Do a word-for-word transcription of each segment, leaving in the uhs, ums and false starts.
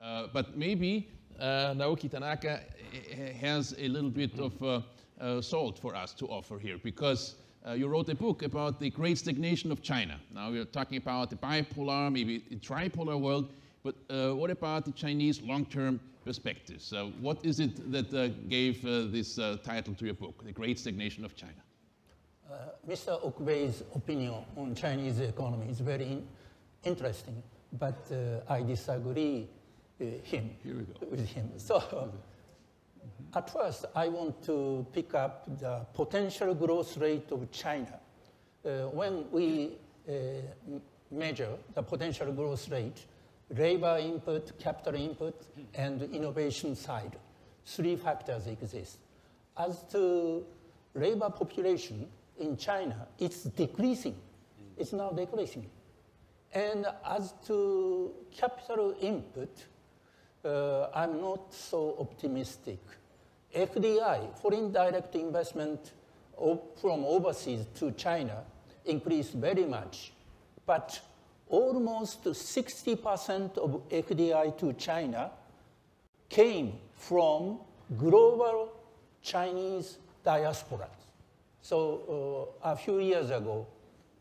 Uh, but maybe uh, Naoki Tanaka has a little bit of uh, uh, salt for us to offer here, because uh, you wrote a book about the great stagnation of China. Now we're talking about the bipolar, maybe a tripolar world, but uh, what about the Chinese long-term perspectives? So what is it that uh, gave uh, this uh, title to your book, The Great Stagnation of China? Uh, Mister Okube's opinion on Chinese economy is very in interesting, but uh, I disagree uh, him, Here we go. with him. So at first, I want to pick up the potential growth rate of China. Uh, when we uh, measure the potential growth rate, labor input, capital input, and innovation side, three factors exist. As to labor population in China, it's decreasing. It's now decreasing. And as to capital input, uh, I'm not so optimistic. F D I, foreign direct investment from overseas to China, increased very much, but almost sixty percent of F D I to China came from global Chinese diasporas. So uh, a few years ago,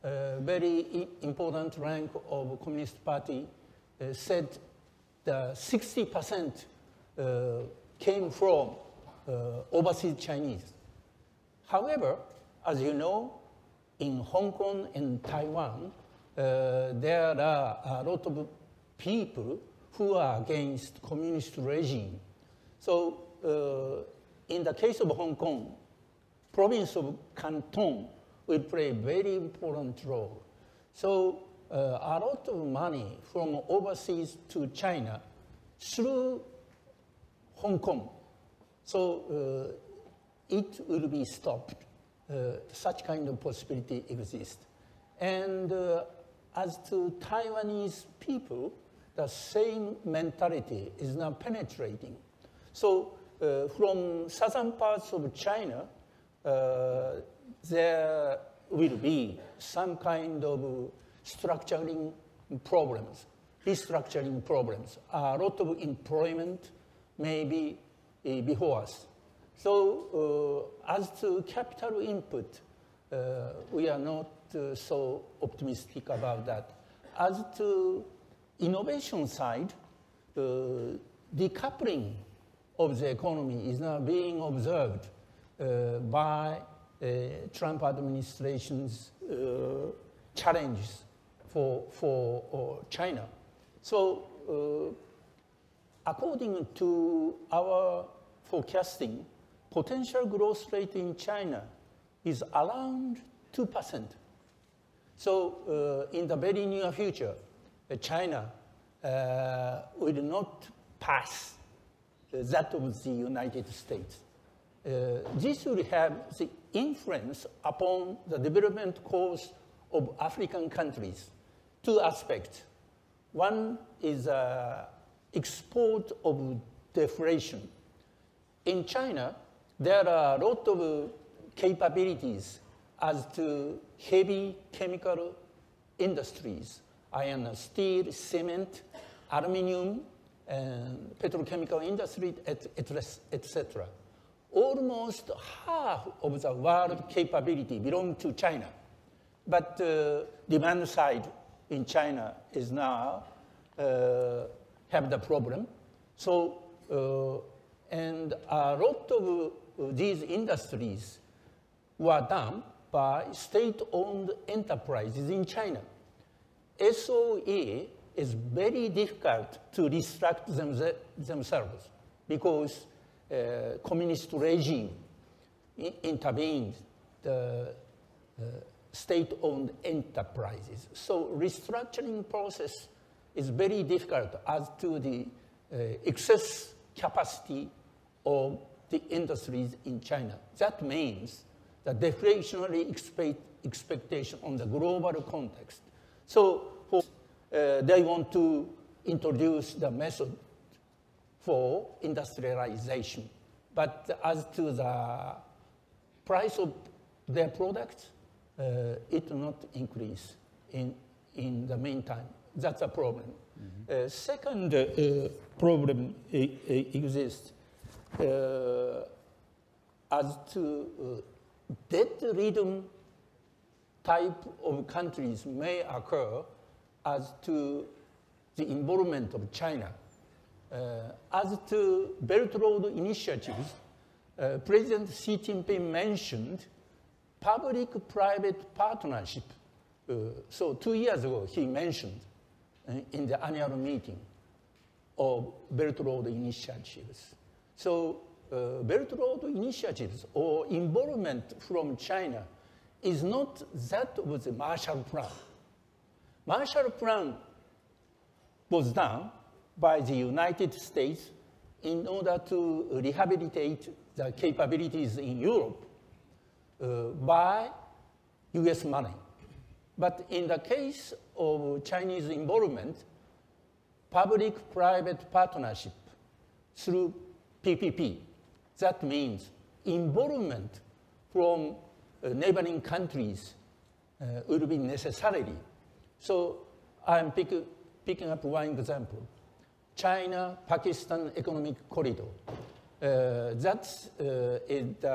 a very important rank of Communist Party uh, said that sixty percent uh, came from uh, overseas Chinese. However, as you know, in Hong Kong and Taiwan, Uh, there are a lot of people who are against communist regime. So uh, in the case of Hong Kong, province of Canton will play a very important role. So uh, a lot of money from overseas to China through Hong Kong. So uh, it will be stopped. Uh, such kind of possibility exists. And uh, as to Taiwanese people, the same mentality is now penetrating. So uh, from southern parts of China, uh, there will be some kind of structuring problems, restructuring problems. A lot of employment may be uh, before us. So uh, as to capital input, uh, we are not Uh, so optimistic about that. As to innovation side, uh, decoupling of the economy is now being observed uh, by uh, Trump administration's uh, challenges for, for uh, China. So uh, according to our forecasting, potential growth rate in China is around two percent. So uh, in the very near future, uh, China uh, will not pass uh, that of the United States. Uh, this will have the influence upon the development course of African countries. Two aspects. One is uh, export of deflation. In China, there are a lot of uh, capabilities as to heavy chemical industries, iron and steel, cement, aluminum, and petrochemical industry, et cetera. Almost half of the world capability belongs to China. But the uh, demand side in China is now uh, have the problem. So, uh, and a lot of uh, these industries were done by state-owned enterprises in China. S O E is very difficult to restructure them, themselves because uh, communist regime intervened the uh, state-owned enterprises. So restructuring process is very difficult as to the uh, excess capacity of the industries in China. That means the deflationary expect, expectation on the global context. So for, uh, they want to introduce the method for industrialization. But as to the price of their products, uh, it will not increase in in the meantime. That's a problem. Mm-hmm. uh, second uh, problem uh, exists uh, as to uh, debt rhythm type of countries may occur as to the involvement of China. Uh, as to Belt Road initiatives, uh, President Xi Jinping mentioned public-private partnership. Uh, so two years ago, he mentioned uh, in the annual meeting of Belt Road initiatives. So uh, Belt Road initiatives or involvement from China is not that of the Marshall Plan. Marshall Plan was done by the United States in order to rehabilitate the capabilities in Europe uh, by U S money. But in the case of Chinese involvement, public-private partnership through P P P, that means involvement from uh, neighboring countries uh, would be necessary. So I'm pick, picking up one example. China-Pakistan Economic Corridor. Uh, that's uh, it, uh,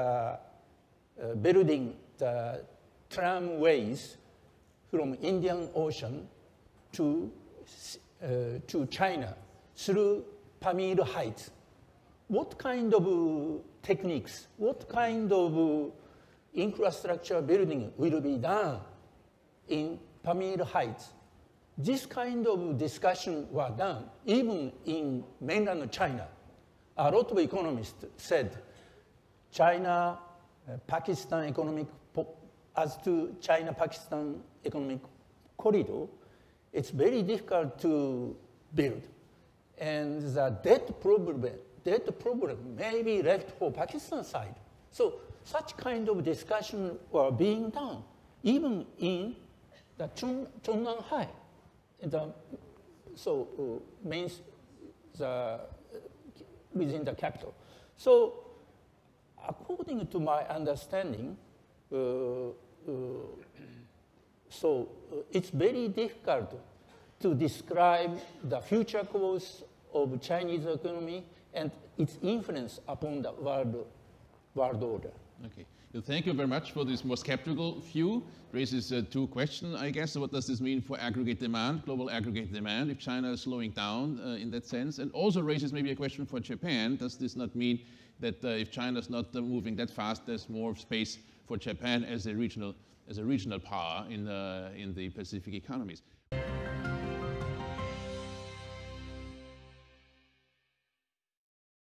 uh, building the tramways from Indian Ocean to, uh, to China through Pamir Heights. What kind of uh, techniques, what kind of uh, infrastructure building will be done in Pamir Heights? This kind of discussion was done even in mainland China. A lot of economists said China, uh, Pakistan economic, as to China-Pakistan economic corridor, it's very difficult to build. And the debt problem, debt problem may be left for Pakistan side. So such kind of discussion were being done even in the Zhongnanhai. The, so uh, means the, uh, within the capital. So according to my understanding, uh, uh, so uh, it's very difficult to describe the future course of Chinese economy and its influence upon the world, world order. Okay. Thank you very much for this more skeptical view. Raises uh, two questions, I guess. What does this mean for aggregate demand, global aggregate demand, if China is slowing down uh, in that sense? And also raises maybe a question for Japan. Does this not mean that uh, if China is not uh, moving that fast, there's more space for Japan as a regional, as a regional power in, uh, in the Pacific economies?